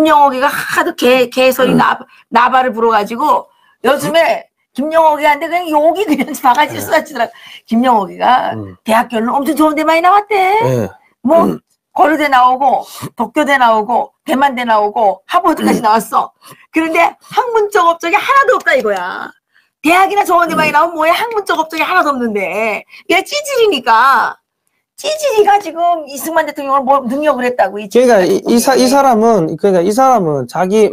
김영옥이가 하도 개소리 나발을 불어가지고 요즘에 김영옥이한테 그냥 욕이 그냥 바가지 쏟아지더라고. 김영옥이가 대학교는 엄청 좋은 데 많이 나왔대. 뭐 고려대 나오고 도쿄대 나오고 대만대 나오고 하버드까지 나왔어. 그런데 학문적 업적이 하나도 없다 이거야. 대학이나 좋은 데 많이 나오면 뭐해, 학문적 업적이 하나도 없는데. 얘 찌질이니까. 찌질이가 지금 이승만 대통령을 뭐 능력을 했다고. 그러니까 이 사람은 자기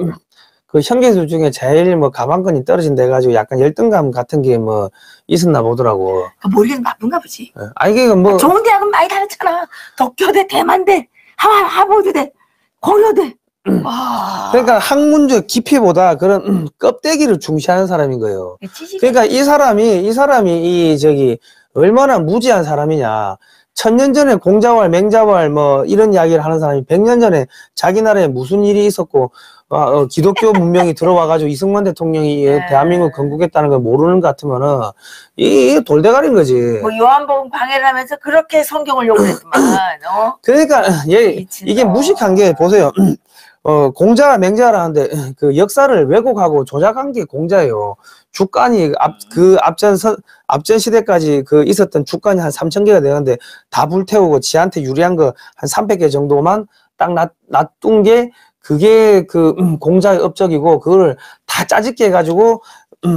그 현계수 중에 제일 뭐 가방끈이 떨어진다 해가지고 약간 열등감 같은 게 뭐 있었나 보더라고. 머리가 나쁜가 보지. 아 이게 뭐 좋은 대학은 많이 다녔잖아. 도쿄대, 대만대, 하버드대, 고려대. 그러니까 학문적 깊이보다 그런 껍데기를 중시하는 사람인 거예요. 그러니까 이 사람이 이 저기 얼마나 무지한 사람이냐. 1000년 전에 공자왈, 맹자왈 뭐 이런 이야기를 하는 사람이 100년 전에 자기 나라에 무슨 일이 있었고 기독교 문명이 들어와가지고 이승만 대통령이 대한민국 건국했다는 걸 모르는 것 같으면은 이 돌대가리인 거지. 뭐 요한복음 방해를 하면서 그렇게 성경을 욕했지만. 그러니까 이게 무식한 게 보세요. 공자라 맹자라 하는데 그 역사를 왜곡하고 조작한 게 공자예요. 주간이 앞전 시대까지 그 있었던 주간이 한 3000개가 되는데 다 불태우고 지한테 유리한 거 한 300개 정도만 딱 놔둔 게 그게 그 공자의 업적이고 그걸 다 짜집게 해가지고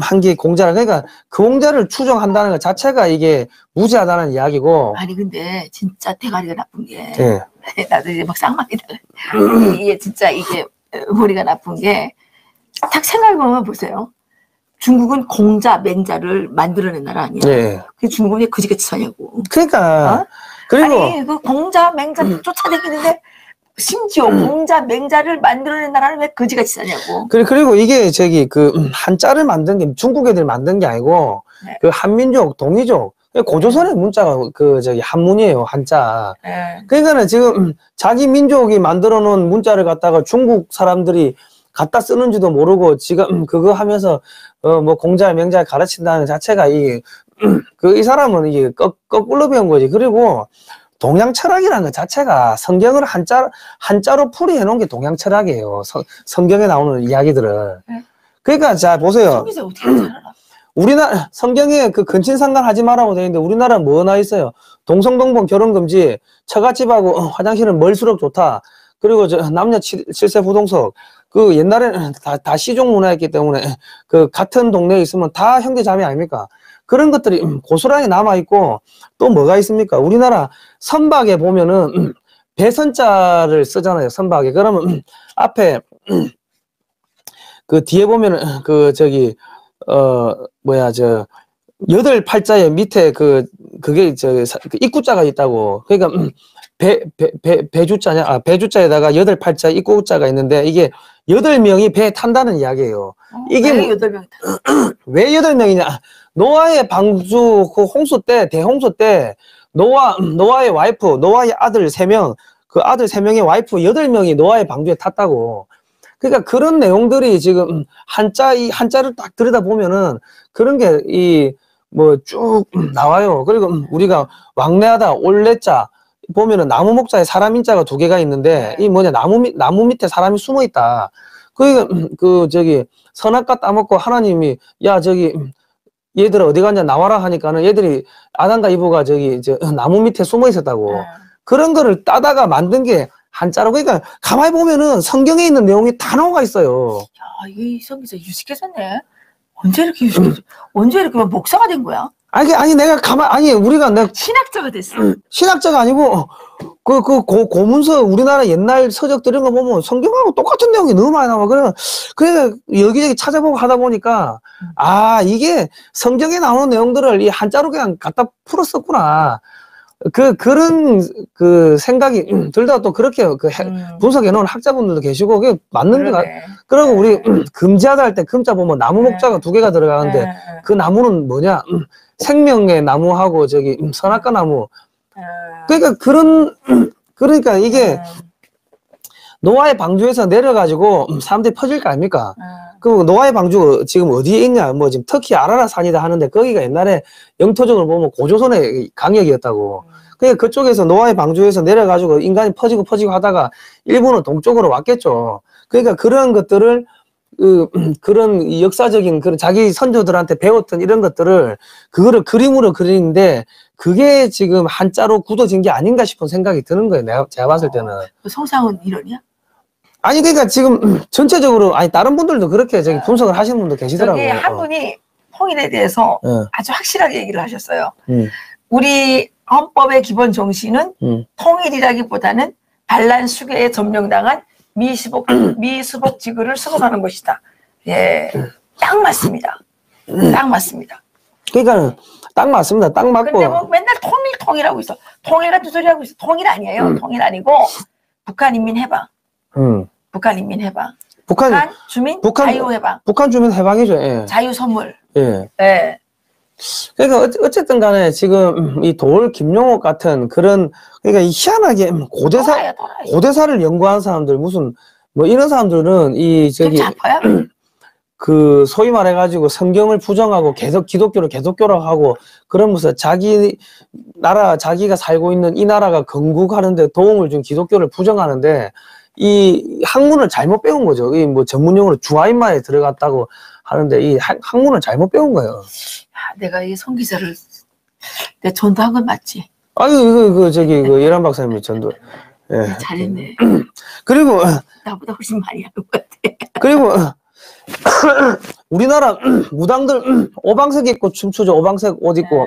한 게 공자라. 그러니까 그 공자를 추종한다는 것 자체가 이게 무지하다는 이야기고. 아니 근데 진짜 대가리가 나쁜 게. 네. 나도 이제 막 쌍막이다. 이게 진짜 이게 머리가 나쁜 게 딱 생각해보면 보세요. 중국은 공자, 맹자를 만들어낸 나라 아니야? 네. 그 중국이 그지같이 사냐고. 그러니까. 어? 그리고 아니 그 공자, 맹자 쫓아다니는데 심지어 공자, 맹자를 만들어낸 나라는 왜 그지같이 사냐고. 그리고 이게 저기 그 한자를 만든 게 중국 애들 만든 게 아니고 네. 그 한민족, 동이족. 고조선의 문자가 그 저기 한문이에요, 한자. 네. 그러니까는 지금 자기 민족이 만들어 놓은 문자를 갖다가 중국 사람들이 갖다 쓰는지도 모르고 지금 그거 하면서 뭐 공자 명자 가르친다는 자체가 이 그 이 사람은 이게 거꾸로 배운 거지. 그리고 동양 철학이라는 것 자체가 성경을 한자로 풀이해 놓은 게 동양 철학이에요. 성경에 나오는 이야기들을. 네. 그러니까 자 보세요. 우리나라 성경에 그 근친상간 하지 마라고 되어 있는데 우리나라 뭐 나 있어요? 동성동본 결혼금지, 처갓집하고 화장실은 멀수록 좋다. 그리고 저 남녀 7세 부동석. 그 옛날에는 다 시종 문화였기 때문에 그 같은 동네에 있으면 다 형제자매 아닙니까? 그런 것들이 고스란히 남아 있고 또 뭐가 있습니까? 우리나라 선박에 보면은 배선자를 쓰잖아요. 선박에. 그러면 앞에 그 뒤에 보면은 그 저기 여덟 팔자에 밑에 그게 그 입구자가 있다고. 그러니까 배주자냐? 배주자에다가 여덟 팔자 입구자가 있는데 이게 8명이 배에 탄다는 이야기예요. 이게 왜 8명이 탄다? 왜 8명이냐? 노아의 방주 그 홍수 때, 대홍수 때 노아의 와이프, 노아의 아들 3명, 그 아들 3명의 와이프 8명이 노아의 방주에 탔다고. 그러니까 그런 내용들이 지금 한자를 딱 들여다보면은 그런 게 이 뭐 쭉 나와요. 그리고 우리가 왕래하다 올래자 보면은 나무 목자에 사람인자가 2개가 있는데 이 뭐냐 나무 밑에 사람이 숨어 있다. 그 저기 선악과 따먹고 하나님이 야 저기 얘들아 어디 갔냐 나와라 하니까는 얘들이 아담과 이브가 저기 나무 밑에 숨어 있었다고. 그런 거를 따다가 만든 게 한자로. 그러니까 가만히 보면은 성경에 있는 내용이 다 나와 있어요. 야, 이 성기자 유식해졌네. 언제 이렇게 유식해졌? 언제 이렇게 목사가 된 거야? 아니 내가 신학자가 됐어. 신학자가 아니고 고문서 우리나라 옛날 서적 들은 거 보면 성경하고 똑같은 내용이 너무 많이 나와. 그래서 여기저기 찾아보고 하다 보니까 아 이게 성경에 나오는 내용들을 이 한자로 그냥 갖다 풀었었구나. 그런 그 생각이 들다가 또 그렇게 분석해 놓은 학자분들도 계시고 그게 맞는 거야. 그리고 우리 금지하다 할 때 금자 보면 나무 목자가 2개가 들어가는데 그 나무는 뭐냐? 생명의 나무하고 저기 선악과 나무. 그러니까 그러니까 이게 노아의 방주에서 내려가지고 사람들이 퍼질 거 아닙니까? 그 노아의 방주 지금 어디에 있냐? 뭐 지금 터키 아라라 산이다 하는데 거기가 옛날에 영토적으로 보면 고조선의 강역이었다고. 그러니까 그쪽에서 노아의 방주에서 내려가지고 인간이 퍼지고 하다가 일본은 동쪽으로 왔겠죠. 그러니까 그런 것들을 그런 역사적인 그런 자기 선조들한테 배웠던 이런 것들을 그거를 그림으로 그리는데 그게 지금 한자로 굳어진 게 아닌가 싶은 생각이 드는 거예요. 제가 봤을 때는. 성상은 이러냐? 아니 그러니까 지금 전체적으로 아니 다른 분들도 그렇게 저기 분석을 하시는 분도 계시더라고요. 저기 한 분이 홍인에 대해서 아주 확실하게 얘기를 하셨어요. 우리 헌법의 기본 정신은 통일이라기보다는 반란 수괴에 점령당한 미수복 지구를 수복하는 것이다. 예, 딱 맞습니다. 딱 맞습니다. 그러니까 딱 맞습니다. 딱 맞고. 근데 뭐 맨날 통일하고 있어. 통일이라는 소리 하고 있어. 통일 아니에요. 통일 아니고 북한 인민 해방. 북한 인민 해방. 북한 주민 자유 해방. 북한 주민 해방이죠. 예. 자유 선물. 예. 예. 그러니까 어쨌든 간에 지금 이 돌 김용옥 같은 그런 그러니까 이 희한하게 고대사를 연구한 사람들 무슨 뭐 이런 사람들은 이 저기 그 소위 말해 가지고 성경을 부정하고 계속 기독교를 개독교라고 하고 그런 무슨 자기 나라 자기가 살고 있는 이 나라가 건국하는 데 도움을 준 기독교를 부정하는데 이 학문을 잘못 배운 거죠. 이 뭐 전문용어로 주하인마에 들어갔다고 하는데 이 학문을 잘못 배운 거예요. 내가 이 송 기자를 내 전도한 건 맞지? 아니 그 이란 박사님이 전도. 예. 잘했네. 그리고 나보다 훨씬 많이 하는 것 같아. 그리고 우리나라 무당들 오방색 입고 춤추죠. 오방색 옷 입고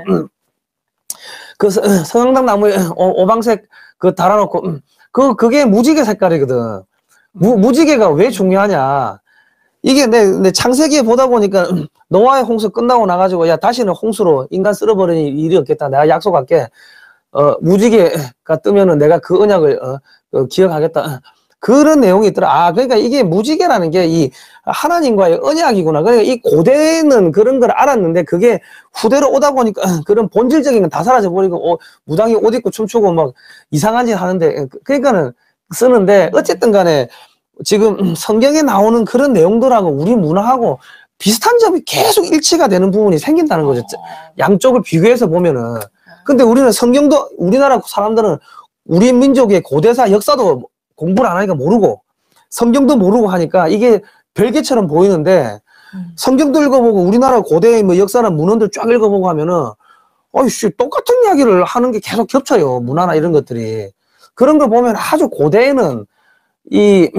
그 성황당 나무에 오방색 그 달아놓고 그게 무지개 색깔이거든. 무지개가 왜 중요하냐? 이게 내 창세기에 보다 보니까 노아의 홍수 끝나고 나가지고 야 다시는 홍수로 인간 쓸어버리는 일이 없겠다. 내가 약속할게. 무지개가 뜨면은 내가 그 언약을 기억하겠다. 그런 내용이 있더라. 아 그러니까 이게 무지개라는 게 이 하나님과의 언약이구나. 그러니까 이 고대는 그런 걸 알았는데 그게 후대로 오다 보니까 그런 본질적인 건 다 사라져 버리고 무당이 옷 입고 춤추고 막 이상한 짓 하는데 그러니까는 쓰는데 어쨌든 간에. 지금 성경에 나오는 그런 내용들하고 우리 문화하고 비슷한 점이 계속 일치가 되는 부분이 생긴다는 거죠. 양쪽을 비교해서 보면은. 근데 우리는 성경도 우리나라 사람들은 우리 민족의 고대사 역사도 공부를 안 하니까 모르고 성경도 모르고 하니까 이게 별개처럼 보이는데 성경도 읽어보고 우리나라 고대의 뭐 역사나 문헌들 쫙 읽어보고 하면은 어이씨 똑같은 이야기를 하는 게 계속 겹쳐요. 문화나 이런 것들이. 그런 걸 보면 아주 고대에는 이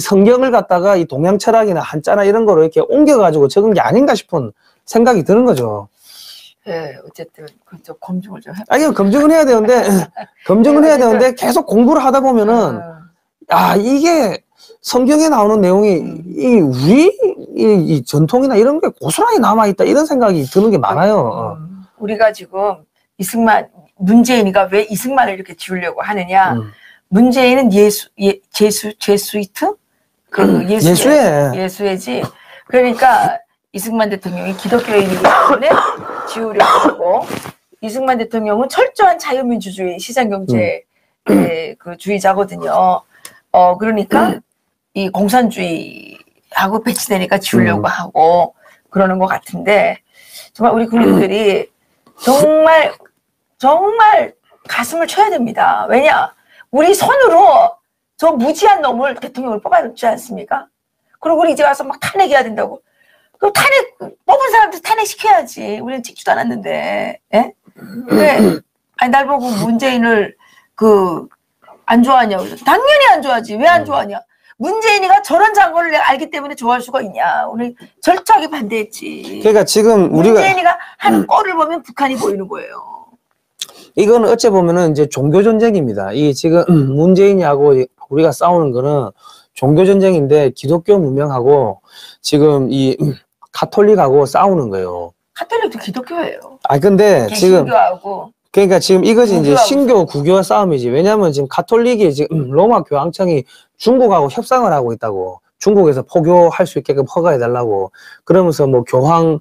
성경을 갖다가 이 동양 철학이나 한자나 이런 거로 이렇게 옮겨가지고 적은 게 아닌가 싶은 생각이 드는 거죠. 예, 어쨌든 좀 검증을 좀 해. 아니요, 검증은 해야 되는데 검증은 해야 되는데 계속 공부를 하다 보면은 아 이게 성경에 나오는 내용이 이 우리 이 전통이나 이런 게 고스란히 남아 있다 이런 생각이 드는 게 많아요. 우리가 지금 문재인이가 왜 이승만을 이렇게 지우려고 하느냐. 문재인은 제수이트? 그 예수회지. 그러니까 이승만 대통령이 기독교인이기 때문에 지우려고 하고 이승만 대통령은 철저한 자유민주주의 시장경제 그 주의자거든요. 그러니까 이 공산주의하고 배치되니까 지우려고 하고 그러는 것 같은데 정말 우리 국민들이 정말 가슴을 쳐야 됩니다. 왜냐? 우리 손으로 저 무지한 놈을 대통령으로 뽑아놓지 않습니까? 그리고 우리 이제 와서 막 탄핵해야 된다고. 그럼 탄핵, 뽑은 사람들 탄핵시켜야지. 우리는 찍지도 않았는데. 예? 왜? 아니, 날 보고 문재인을 안 좋아하냐고. 당연히 안 좋아하지. 왜 안 좋아하냐. 문재인이가 저런 장관을 내가 알기 때문에 좋아할 수가 있냐. 오늘 절차하게 반대했지. 그러니까 지금 우리가. 문재인이가 한 꼴을 보면 북한이 보이는 거예요. 이거는 어찌 보면은 이제 종교 전쟁입니다. 이 지금 문재인하고 우리가 싸우는 거는 종교 전쟁인데 기독교 문명하고 지금 이 가톨릭하고 싸우는 거예요. 가톨릭도 기독교예요. 아 근데 지금 신교하고 그러니까 지금 이것이 이제 신교 국교와 싸움이지. 왜냐하면 지금 가톨릭이 지금 로마 교황청이 중국하고 협상을 하고 있다고. 중국에서 포교할 수 있게끔 허가해 달라고. 그러면서 뭐 교황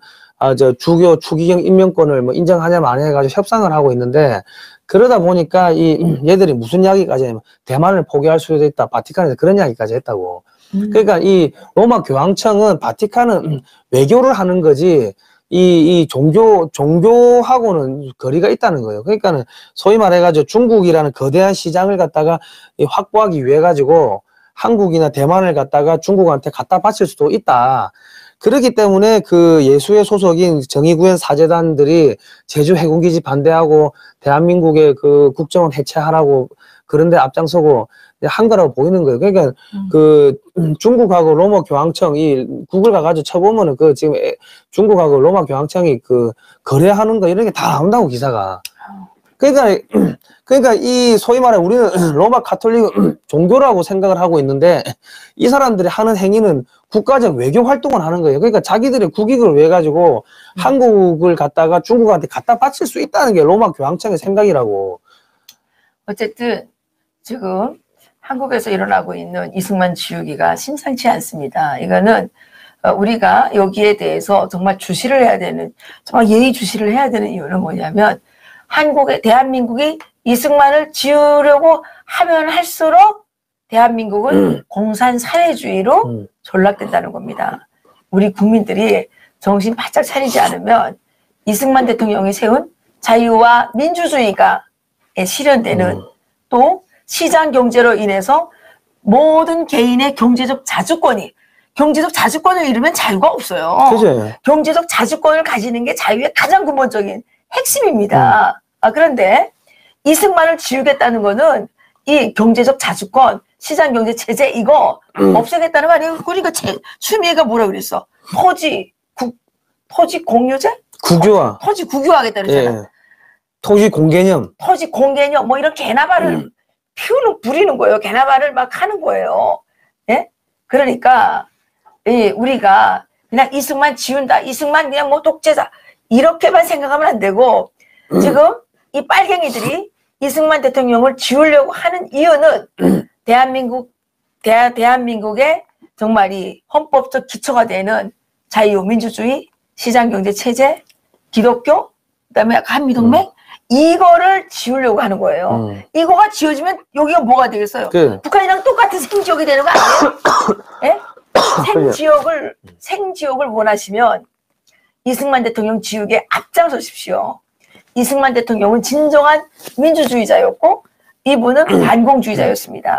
주교 추기경 임명권을 뭐 인정하냐 마냐 해가지고 협상을 하고 있는데 그러다 보니까 이 얘들이 무슨 이야기까지 하냐면 대만을 포기할 수도 있다. 바티칸에서 그런 이야기까지 했다고. 그러니까 이 로마 교황청은 바티칸은 외교를 하는 거지 이 종교하고는 거리가 있다는 거예요. 그러니까는 소위 말해가지고 중국이라는 거대한 시장을 갖다가 확보하기 위해 가지고 한국이나 대만을 갖다가 중국한테 갖다 바칠 수도 있다. 그렇기 때문에 그 예수의 소속인 정의구현 사제단들이 제주 해군기지 반대하고 대한민국의 그 국정원 해체하라고 그런데 앞장서고 한 거라고 보이는 거예요. 그러니까 그 중국하고 로마 교황청 이 구글 가가지고 쳐보면은 그 지금 중국하고 로마 교황청이 그 거래하는 거 이런 게 다 나온다고 기사가. 그러니까 이 소위 말해 우리는 로마 가톨릭 종교라고 생각을 하고 있는데 이 사람들이 하는 행위는 국가적 외교 활동을 하는 거예요. 그러니까 자기들의 국익을 위해 가지고 한국을 갖다가 중국한테 갖다 바칠 수 있다는 게 로마 교황청의 생각이라고. 어쨌든 지금 한국에서 일어나고 있는 이승만 지우기가 심상치 않습니다. 이거는 우리가 여기에 대해서 정말 주시를 해야 되는, 정말 예의 주시를 해야 되는 이유는 뭐냐면 한국의, 대한민국이 이승만을 지우려고 하면 할수록 대한민국은 공산사회주의로 전락된다는 겁니다. 우리 국민들이 정신 바짝 차리지 않으면 이승만 대통령이 세운 자유와 민주주의가 실현되는, 또 시장 경제로 인해서 모든 개인의 경제적 자주권이, 경제적 자주권을 잃으면 자유가 없어요. 그죠. 경제적 자주권을 가지는 게 자유의 가장 근본적인 핵심입니다. 아, 그런데 이승만을 지우겠다는 거는 이 경제적 자주권, 시장 경제 제재 이거 없애겠다는 말이에요. 그러니까 추미애가 뭐라 그랬어? 토지 공유제? 국유화. 토지 국유화하겠다는 거잖아. 예. 토지 공개념. 토지 공개념 뭐 이런 개나발을 부리는 거예요. 개나발을 막 하는 거예요. 예? 그러니까 예, 우리가 그냥 이승만 지운다. 이승만 그냥 뭐 독재자. 이렇게만 생각하면 안 되고 지금 이 빨갱이들이 이승만 대통령을 지우려고 하는 이유는 대한민국의 정말 이 헌법적 기초가 되는 자유, 민주주의, 시장경제 체제, 기독교, 그다음에 한미동맹 이거를 지우려고 하는 거예요. 이거가 지워지면 여기가 뭐가 되겠어요? 그. 북한이랑 똑같은 생지역이 되는 거 아니에요? 예? 생지역을 원하시면 이승만 대통령 지우기에 앞장서십시오. 이승만 대통령은 진정한 민주주의자였고 이분은 반공주의자였습니다.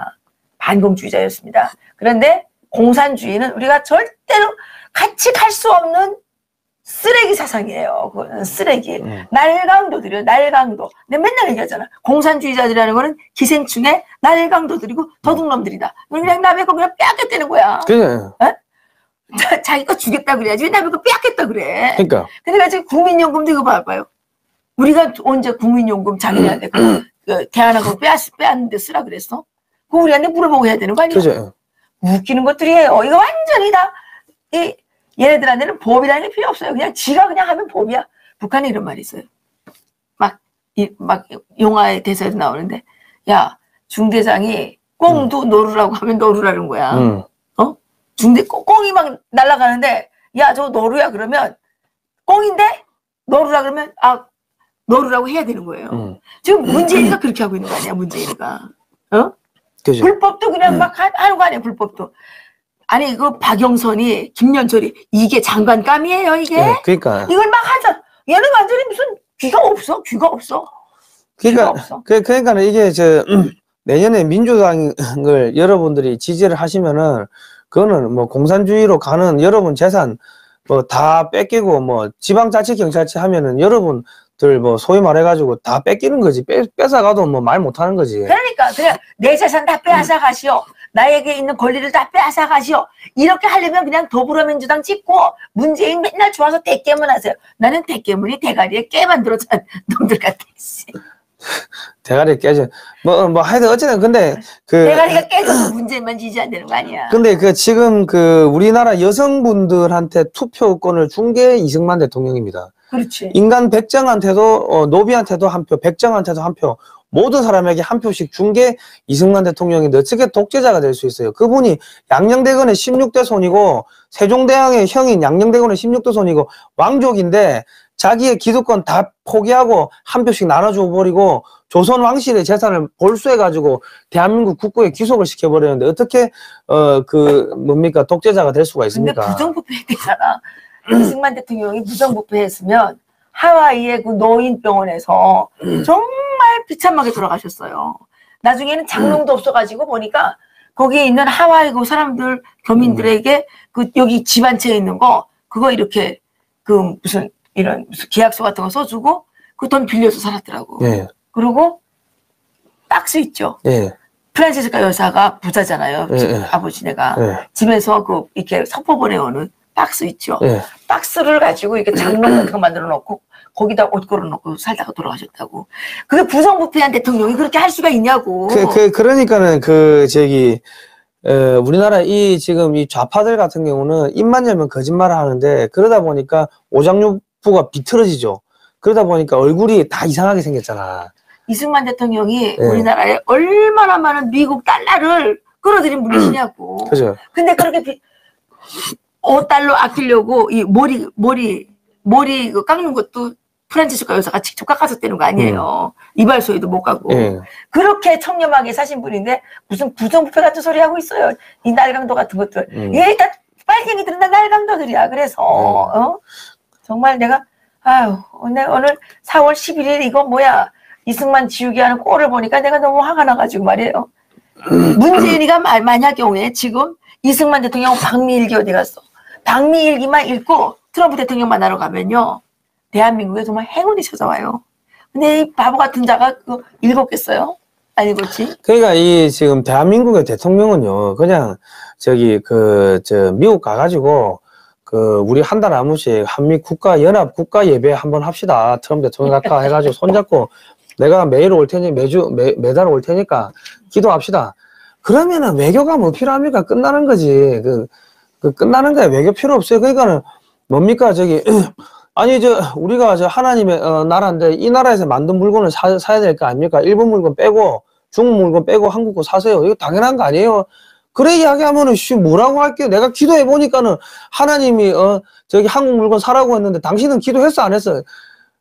그런데 공산주의는 우리가 절대로 같이 갈 수 없는 쓰레기 사상이에요. 그거는 쓰레기. 날강도들이요. 날강도. 내가 맨날 얘기하잖아. 공산주의자들이라는 거는 기생충의 날강도들이고 도둑놈들이다. 그냥 남의 거 그냥 빼앗겠다는 거야. 그래. 에? 자기 거 주겠다 그래야지 왜 남의 거 빼앗겠다 그래. 그러니까. 그러니까 지금 국민연금도 이거 봐봐요. 우리가 언제 국민연금 자기네한테 대한항공 빼앗는데 쓰라 그랬어? 그거 우리한테 물어보고 해야 되는 거 아니야? 그죠. 웃기는 것들이에요. 이거 완전히 다 이 얘네들한테는 법이라는 게 필요 없어요. 그냥 지가 그냥 하면 법이야. 북한에 이런 말이 있어요. 막 영화의 대사에도 나오는데 야 중대장이 꽁도 노루라고 하면 노루라는 거야. 중대 꽁이 막 날아가는데 야 저거 노루야 그러면 꽁인데 노루라 그러면 아 노루라고 해야 되는 거예요. 지금 문재인이가 그렇게 하고 있는 거 아니야. 문재인이가 어? 그죠. 불법도 그냥 막 하는 거 아니야. 불법도. 아니 이거 박영선이 김연철이 이게 장관감이에요 이게. 네, 그러니까. 이걸 막 하자. 얘는 완전히 무슨 귀가 없어. 그러니까 이게 저 내년에 민주당을 여러분들이 지지를 하시면은. 그거는 뭐 공산주의로 가는 여러분 재산 뭐 다 뺏기고 뭐 지방자치경찰청 하면은 여러분들 뭐 소위 말해가지고 다 뺏기는 거지. 뺏어가도 뭐 말 못하는 거지. 그러니까 그냥 내 재산 다 빼앗아 가시오. 나에게 있는 권리를 다 빼앗아 가시오. 이렇게 하려면 그냥 더불어민주당 찍고 문재인 맨날 좋아서 대깨문 하세요. 나는 대깨문이 대가리에 깨 만들었잖아. 놈들 같아. 대가리 깨져. 뭐 하여튼 어쨌든 근데 그 대가리가 깨져서 문제만 지지 안 되는 거 아니야. 근데 그 지금 그 우리나라 여성분들한테 투표권을 준 게 이승만 대통령입니다. 그렇지. 인간 백정한테도 노비한테도 한 표, 백정한테도 한 표, 모든 사람에게 한 표씩 준 게 이승만 대통령이 어떻게 독재자가 될 수 있어요. 그분이 양녕대건의 16대 손이고 세종대왕의 형인 양녕대건의 16대 손이고 왕족인데 자기의 기득권 다 포기하고 한 표씩 나눠줘 버리고 조선 왕실의 재산을 몰수해가지고 대한민국 국고에 귀속을 시켜버렸는데 어떻게 뭡니까 독재자가 될 수가 있습니까? 근데 부정부패했잖아. 이승만 대통령이 부정부패했으면 하와이의 그 노인병원에서 정말 비참하게 돌아가셨어요. 나중에는 장롱도 없어가지고 보니까 거기에 있는 하와이고 사람들, 교민들에게 그 여기 집안채에 있는 거 그거 이렇게 그 무슨 이런 무슨 계약서 같은 거 써주고 그 돈 빌려서 살았더라고. 예. 그리고 박스 있죠. 예. 프란체스카 여사가 부자잖아요. 예. 아버지네가. 예. 집에서 그 이렇게 서포 보내오는 박스 있죠. 예. 박스를 가지고 이렇게 장롱 같은 거 만들어 놓고 거기다 옷 걸어 놓고 살다가 돌아가셨다고. 그게 부정부패한 대통령이 그렇게 할 수가 있냐고. 그러니까는 그 저기 우리나라 이 지금 이 좌파들 같은 경우는 입만 열면 거짓말을 하는데 그러다 보니까 오장육부가 비틀어지죠. 그러다 보니까 얼굴이 다 이상하게 생겼잖아. 이승만 대통령이 예. 우리나라에 얼마나 많은 미국 달러를 끌어들인 분이시냐고. 그죠. 근데 그렇게 5달러 아끼려고 이 머리 깎는 것도 프란체스카 여사가 직접 깎아서 떼는 거 아니에요. 이발소에도 못 가고. 예. 그렇게 청렴하게 사신 분인데 무슨 부정부패 같은 소리 하고 있어요. 이 날강도 같은 것들. 얘 일단 빨갱이들은 다 날강도들이야. 그래서 어? 정말 내가 아유 오늘 4월 11일 이거 뭐야. 이승만 지우개 하는 꼴을 보니까 내가 너무 화가 나가지고 말이에요. 문재인이가 만약 경우에 지금 이승만 대통령 방미일기 어디 갔어? 방미일기만 읽고 트럼프 대통령 만나러 가면요. 대한민국에 정말 행운이 찾아와요. 근데 이 바보 같은 자가 그거 읽었겠어요? 아니겠지? 그러니까 이 지금 대한민국의 대통령은요. 그냥 저기 저 미국 가가지고 그 우리 한 달 아무씩 한미 국가 연합 국가 예배 한번 합시다. 트럼프 대통령 아까 해가지고 손잡고. 내가 매일 올 테니, 매달 올 테니까, 기도합시다. 그러면은 외교가 뭐 필요합니까? 끝나는 거지. 끝나는 거야. 외교 필요 없어요. 그러니까는, 뭡니까? 저기, 아니, 우리가 하나님의 나라인데, 이 나라에서 만든 물건을 사야 될 거 아닙니까? 일본 물건 빼고, 중국 물건 빼고, 한국 거 사세요. 이거 당연한 거 아니에요? 그래 이야기하면은, 뭐라고 할게요? 내가 기도해보니까는, 하나님이, 저기 한국 물건 사라고 했는데, 당신은 기도했어? 안 했어?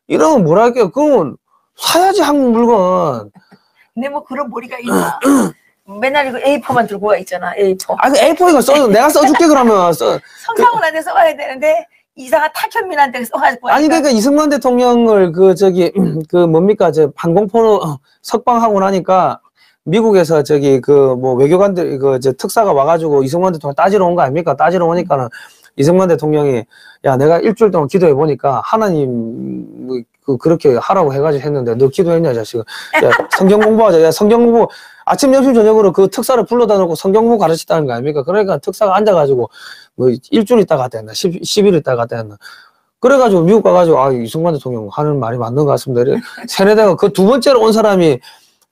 이러면 뭐라 할게요? 그러면, 사야지 한국 물건. 근데 뭐 그런 머리가 있나. 맨날 이거 A4만 들고 와 있잖아. A4. 아, 그 A4 이거 내가 써줄게 그러면. 성상훈한테 써와야 되는데 이상한 타현민한테 써가지고. 아니 그러니까 이승만 대통령을 뭡니까 방공포로 석방하고 나니까 미국에서 저기 외교관들 특사가 와가지고 이승만 대통령 따지러 온 거 아닙니까? 따지러 오니까는. 이승만 대통령이 야 내가 일주일 동안 기도해 보니까 하나님 그렇게 하라고 해가지고 했는데 너 기도했냐 자식아. 야 성경 공부하자. 야 성경 공부 아침 점심 저녁으로 그 특사를 불러다 놓고 성경 공부 가르치다는 거 아닙니까? 그러니까 특사가 앉아가지고 뭐 일주일 있다 갔다 했나 10일 있다 갔다 했나 그래가지고 미국 가가지고 아 이승만 대통령 하는 말이 맞는 것 같습니다. 이래 세뇌대가 그 두 번째로 온 사람이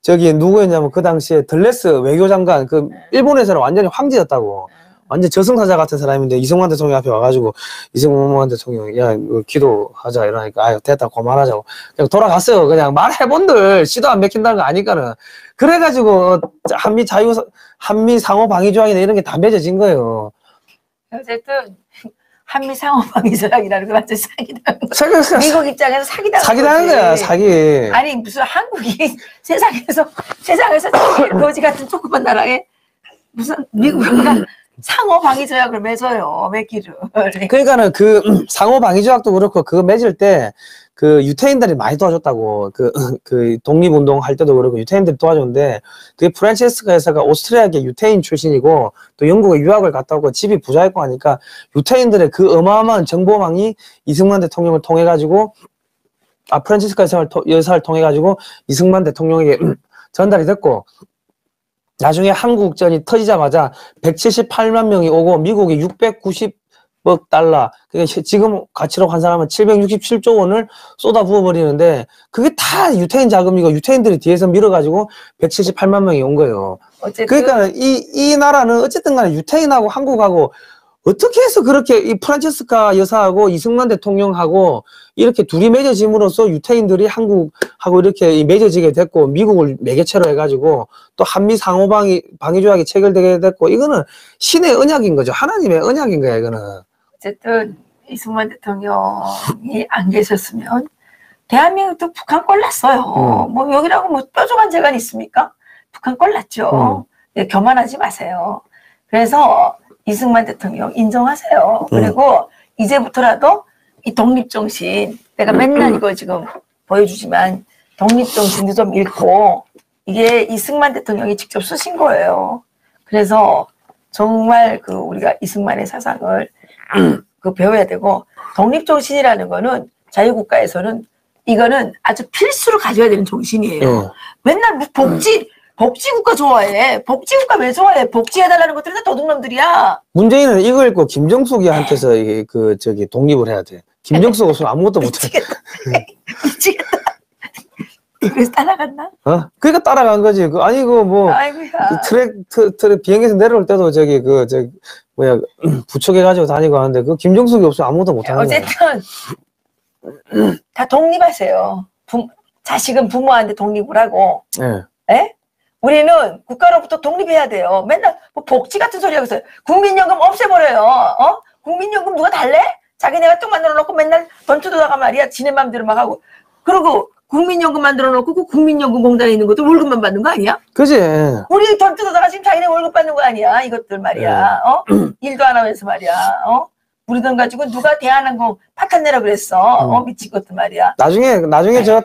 저기 누구였냐면 그 당시에 덜레스 외교장관 그 일본에서는 완전히 황제였다고. 완전 저승사자 같은 사람인데 이승만 대통령 앞에 와가지고 이승만 대통령 야 기도하자 이러니까 아유 됐다 그만하자고 그냥 돌아갔어요. 그냥 말해본들 시도 안 맥힌다는 거 아니까는 그래가지고 한미 상호 방위 조약이나 이런 게 다 맺어진 거예요. 어쨌든 한미 상호 방위 조약이라는 게 완전 사기다. 미국 입장에서 사기당한 거야 사기. 아니 무슨 한국이 세상에서 거지 같은 조그만 나라에 무슨 미국인가 상호 방위 조약을 맺어요. 맺기를. 그러니까는 그 상호 방위 조약도 그렇고 그거 맺을 때 그 유태인들이 많이 도와줬다고. 그 독립운동 할 때도 그렇고 유태인들이 도와줬는데 그게 프란체스카 여사가 오스트리아계 유태인 출신이고 또 영국에 유학을 갔다 오고 집이 부자였고 하니까 유태인들의 그 어마어마한 정보망이 이승만 대통령을 통해 가지고 프란체스카 여사를 통해 가지고 이승만 대통령에게 전달이 됐고 나중에 한국전이 터지자마자 178만 명이 오고 미국이 690억 달러 그러니까 지금 가치로 환산하면 767조 원을 쏟아부어 버리는데 그게 다 유태인 자금이고 유태인들이 뒤에서 밀어가지고 178만 명이 온 거예요. 어쨌든. 그러니까 이 나라는 어쨌든 간에 유태인하고 한국하고 어떻게 해서 그렇게 이 프란체스카 여사하고 이승만 대통령하고 이렇게 둘이 맺어짐으로써 유태인들이 한국하고 이렇게 맺어지게 됐고 미국을 매개체로 해가지고 또 한미 상호방위조약이 체결되게 됐고 이거는 신의 언약인 거죠. 하나님의 언약인 거야 이거는. 어쨌든 이승만 대통령이 안 계셨으면 대한민국도 북한 꼴났어요. 뭐 여기라고 뭐 뾰족한 재간이 있습니까? 북한 꼴났죠. 네, 교만하지 마세요. 그래서 이승만 대통령 인정하세요. 그리고 이제부터라도 이 독립정신 내가 맨날 이거 지금 보여주지만 독립정신도 좀 읽고 이게 이승만 대통령이 직접 쓰신 거예요. 그래서 정말 그 우리가 이승만의 사상을 그 배워야 되고, 독립정신이라는 거는 자유국가에서는 이거는 아주 필수로 가져야 되는 정신이에요. 맨날 복지국가 좋아해. 복지국가 왜 좋아해? 복지해달라는 것들은 다 도둑놈들이야. 문재인은 이거 읽고 김정숙이한테서 그 저기 독립을 해야 돼. 김정숙 없으면 아무것도 못해. 미치겠다. 그래서 따라갔나? 어? 그러니까 따라간 거지. 그 아니 그뭐 트랙 비행기에서 내려올 때도 저기 그저 뭐야 부축해 가지고 다니고 하는데 그 김정숙이 없으면 아무것도 못하는 거야. 어쨌든 다 독립하세요. 자식은 부모한테 독립을 하고. 예? 네. 우리는 국가로부터 독립해야 돼요. 맨날 뭐 복지 같은 소리 하고 있어요. 국민연금 없애버려요. 어? 국민연금 누가 달래? 자기네가 쭉 만들어 놓고 맨날 던쳐두다가 말이야 지네 맘대로 막 하고. 그리고 국민연금 만들어 놓고 그 국민연금공단에 있는 것도 월급만 받는 거 아니야? 그지. 우리 던져두다가 지금 자기네 월급 받는 거 아니야? 이것들 말이야. 어? 일도 안 하면서 말이야. 어? 우리 돈 가지고 누가 대한항공 파탄 내라 그랬어. 어, 미치겠단 말이야. 나중에 저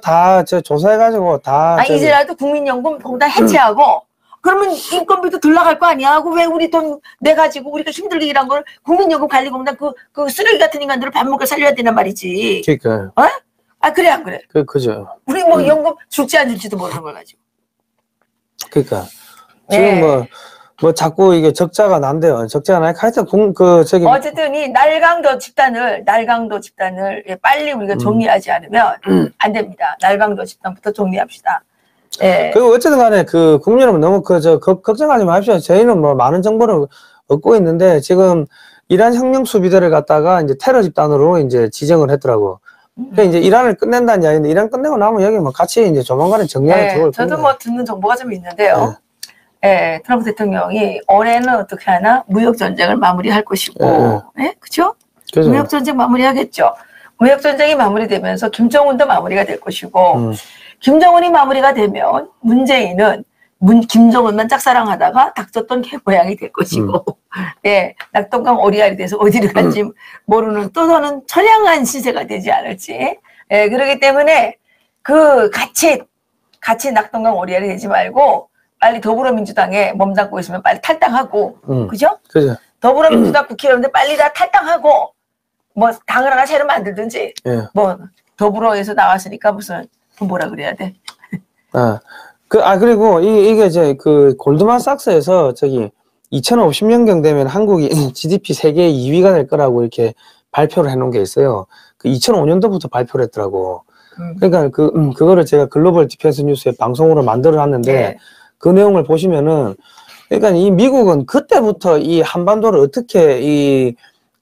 조사해가지고 다. 아, 이제라도 국민연금 공단 해체하고, 그러면 인건비도 덜 나갈 거 아니야? 하고 왜 우리 돈 내가지고 우리가 힘들게 일한 걸 국민연금 관리공단 그 쓰레기 같은 인간들을 밥 먹고 살려야 되란 말이지. 그니까. 어? 아, 그래, 안 그래? 그죠. 우리 뭐 연금 줄지 안 줄지도 모르는 걸 가지고. 그니까. 지금 네. 뭐 자꾸 이게 적자가 난대요. 적자가 나니까 하여튼 어쨌든 이 날강도 집단을 빨리 우리가 정리하지 않으면 안 됩니다. 날강도 집단부터 정리합시다. 예. 그리고 어쨌든 간에 그 국민 여러분 너무 걱정하지 마십시오. 저희는 뭐 많은 정보를 얻고 있는데 지금 이란 혁명 수비대를 갖다가 이제 테러 집단으로 이제 지정을 했더라고. 그러니까 이제 이란을 끝낸다는 이야기인데 이란 끝내고 나면 여기 뭐 같이 이제 조만간에 정리하는 예, 들어올 저도 뭐 듣는 정보가 좀 있는데요. 예. 예, 트럼프 대통령이 올해는 어떻게 하나? 무역전쟁을 마무리할 것이고, 예, 예? 그죠? 무역전쟁 마무리하겠죠. 무역전쟁이 마무리되면서 김정은도 마무리가 될 것이고, 김정은이 마무리가 되면 문재인은 김정은만 짝사랑하다가 닥쳤던 개 고양이 될 것이고, 예, 낙동강 오리알이 돼서 어디를 갈지 모르는 또 더는 처량한 신세가 되지 않을지, 예, 그러기 때문에 같이 낙동강 오리알이 되지 말고, 빨리 더불어민주당에 몸담고 있으면 빨리 탈당하고, 그죠? 그죠. 더불어민주당 국회의원들 빨리 다 탈당하고, 뭐, 당을 하나 새로 만들든지, 예. 뭐, 더불어에서 나왔으니까 무슨, 뭐라 그래야 돼. 그리고 이게 이제 그 골드만삭스에서 저기 2050년경 되면 한국이 GDP 세계 2위가 될 거라고 이렇게 발표를 해놓은 게 있어요. 그 2005년도부터 발표를 했더라고. 그러니까 그거를 제가 글로벌 디펜스 뉴스에 방송으로 만들어놨는데, 예. 그 내용을 보시면은, 그러니까 이 미국은 그때부터 이 한반도를 어떻게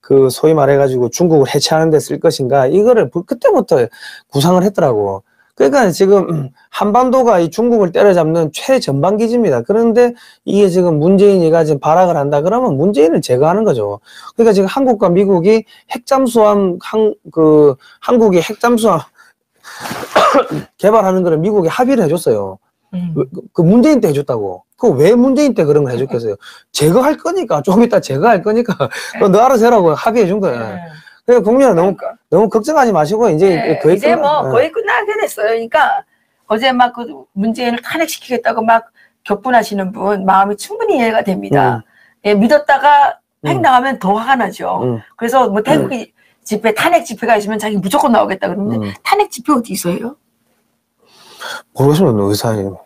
소위 말해가지고 중국을 해체하는 데 쓸 것인가, 이거를 그때부터 구상을 했더라고. 그러니까 지금 한반도가 이 중국을 때려잡는 최전방기지입니다. 그런데 이게 지금 문재인이가 지금 발악을 한다 그러면 문재인을 제거하는 거죠. 그러니까 지금 한국과 미국이 핵잠수함, 한국이 핵잠수함 개발하는 거를 미국이 합의를 해줬어요. 그 문재인 때 해줬다고. 그 왜 문재인 때 그런 걸 해줬겠어요? 제거할 거니까, 좀 이따 제거할 거니까, 너 알아서 해라고 합의해 준 거야. 그래서 국민은 너무 걱정하지 마시고, 이제 거의 이제 거의 끝나게 됐어요. 그러니까 어제 막 그 문재인을 탄핵시키겠다고 막 격분하시는 분 마음이 충분히 이해가 됩니다. 예, 믿었다가 횡당하면 더 화가 나죠. 그래서 뭐 태극기 집회, 탄핵 집회가 있으면 자기 무조건 나오겠다 그러는데 탄핵 집회 어디 있어요? 모르겠으면 의사예요.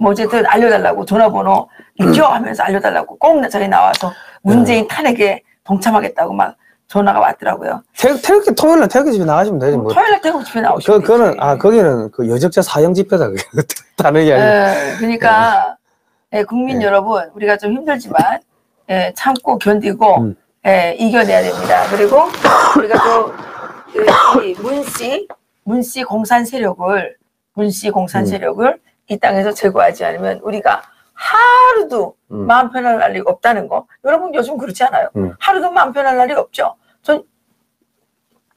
뭐 어쨌든 알려달라고 전화번호 있죠 하면서 알려달라고 꼭 저기 나와서 문재인 탄핵에 동참하겠다고 막 전화가 왔더라고요. 태극기 토요일날 태극기 집회 나가시면 되지 뭐. 토요일날 태극기 집회 나오시면 되지. 거기는 그 여적자 사형 집회다 단행이 아니에요. 그러니까 예, 국민 여러분 우리가 좀 힘들지만 예, 참고 견디고 예, 이겨내야 됩니다. 그리고 우리가 또 이 문씨 공산 세력을 이 땅에서 제거하지 않으면 우리가 하루도 마음 편할 날이 없다는 거. 여러분 요즘 그렇지 않아요? 하루도 마음 편할 날이 없죠. 전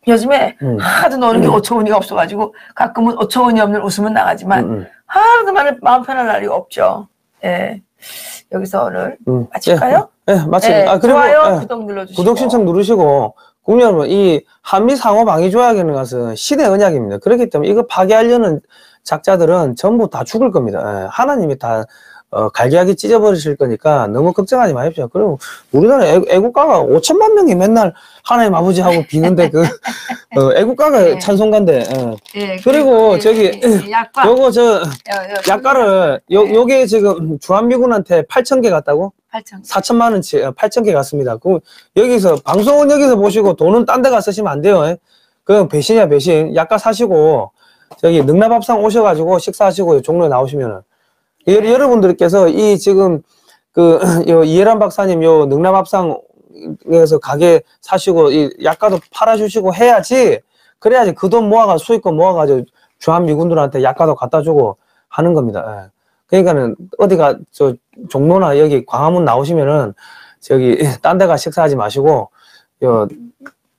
요즘에 하도 노는 게 어처구니가 없어가지고 가끔은 어처구니 없는 웃음은 나가지만 하루도 마음 편할 날이 없죠. 예. 여기서 오늘 마칠까요? 예, 마치고. 예, 그리고 좋아요, 구독 눌러주시고. 구독 신청 누르시고. 국민 여러분, 이 한미 상호 방위 조약이라는 것은 시대 언약입니다. 그렇기 때문에 이거 파괴하려는 작자들은 전부 다 죽을 겁니다. 예, 하나님이 다 갈기하게 찢어버리실 거니까 너무 걱정하지 마십시오. 그리고 우리나라 애국가가 5천만 명이 맨날 하나님 아버지 하고 비는데 그 애국가가 네. 찬송가인데. 네, 그리고 저기 약과. 요거 저 약과를 요게 지금 주한미군한테 8,000개 갔다고? 4,000만 원치 8,000개 갔습니다. 그 여기서 방송은 여기서 보시고 돈은 딴 데 가 쓰시면 안 돼요. 그럼 배신이야 배신. 약과 사시고 저기 능라밥상 오셔가지고 식사하시고 종로에 나오시면은. 네. 여러분들께서 이 지금 그 요 이애란 박사님 요 능라밥상에서 가게 사시고 이 약과도 팔아주시고 해야지, 그래야지 그 돈 모아가 수익금 모아가지고 주한미군들한테 약과도 갖다주고 하는 겁니다. 예. 그러니까는 어디가 저 종로나 여기 광화문 나오시면은 저기 딴 데가 식사하지 마시고 요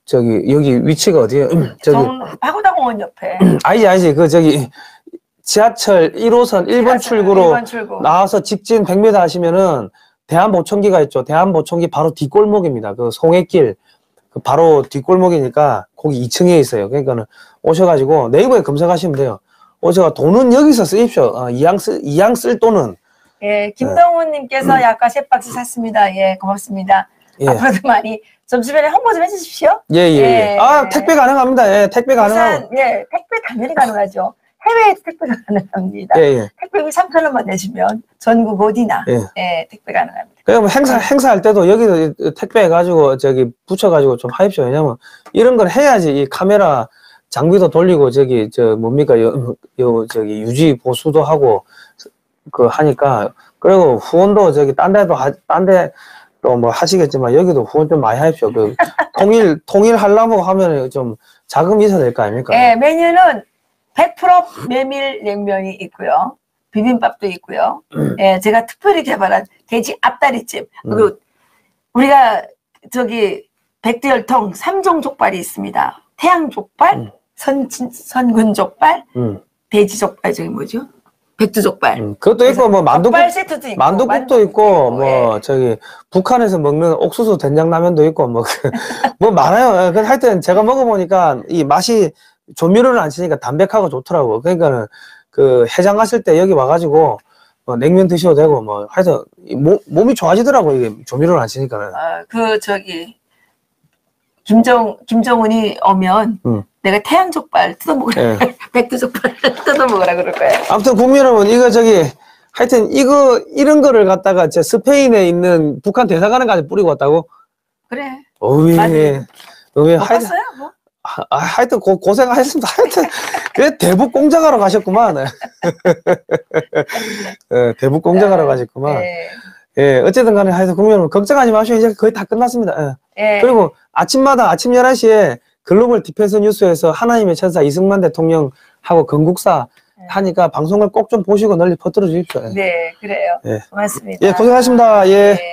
저기 여기 위치가 어디예요? 저기 파고다공원 옆에. 아니지 그 저기. 지하철 1호선 1번 출구로 1번 출구. 나와서 직진 100m 하시면은 대한보청기가 있죠. 대한보청기 바로 뒷골목입니다. 그 송해길 그 바로 뒷골목이니까 거기 2층에 있어요. 그러니까는 오셔가지고 네이버에 검색하시면 돼요. 오셔가 돈은 여기서 쓰십시오. 이양 쓸 돈은. 예, 김동훈님께서 약과 세 박스 샀습니다. 예, 고맙습니다. 예. 앞으로도 많이 좀 주변에 홍보 좀 해주십시오. 예. 아 택배 가능합니다. 예, 택배 가능합니다. 예, 택배 당연히 가능하죠. 해외에도 택배가 가능합니다. 예. 택배비 3,000원만 내시면 전국 어디나 예, 택배 가능합니다. 그럼 행사할 때도 여기서 택배 해가지고 저기 붙여가지고 좀 하십시오. 왜냐면 이런 걸 해야지 이 카메라 장비도 돌리고 저기 저 뭡니까 저기 유지 보수도 하고 그 하니까. 그리고 후원도 저기 딴 데 또 뭐 하시겠지만 여기도 후원 좀 많이 하십시오. 그 통일 하려고 하면 좀 자금이 있어야 될 거 아닙니까? 예, 메뉴는 100% 메밀 냉면이 있고요. 비빔밥도 있고요. 예, 제가 특별히 개발한 돼지 앞다리찜. 그리고 우리가 저기 백두열통 3종 족발이 있습니다. 태양 족발, 선군 족발, 돼지 족발, 저기 뭐죠? 백두 족발. 그것도 있고 뭐 만두국 세트도 있고, 만두국도 있고 뭐 예. 저기 북한에서 먹는 옥수수 된장라면도 있고 뭐 뭐 많아요. 그 하여튼 제가 먹어 보니까 이 맛이 조미료를 안 치니까 담백하고 좋더라고. 그러니까는 그 해장 갔을 때 여기 와가지고 뭐 냉면 드셔도 되고 뭐 하여튼 몸이 좋아지더라고 이게 조미료를 안 치니까는. 아, 그 저기 김정은이 오면 내가 태양 족발 뜯어먹으라. 예. 백두 족발 뜯어먹으라 그럴 거야. 아무튼 국민 여러분 이거 저기 하여튼 이런 거를 갖다가 제 스페인에 있는 북한 대사관에까지 뿌리고 왔다고. 그래. 어이 하여튼. 뭐? 하여튼 고생하셨습니다. 하여튼 대북 공작하러 가셨구만. 네, 대북 공작하러 가셨구만. 네. 예, 어쨌든 간에 하여튼 국민 여러분 걱정하지 마시고 이제 거의 다 끝났습니다. 네. 그리고 아침마다 아침 11시에 글로벌 디펜스 뉴스에서 하나님의 천사 이승만 대통령하고 건국사 하니까 방송을 꼭 좀 보시고 널리 퍼뜨려 주십시오. 네, 그래요. 예. 고맙습니다. 예, 고생하셨습니다. 예. 네.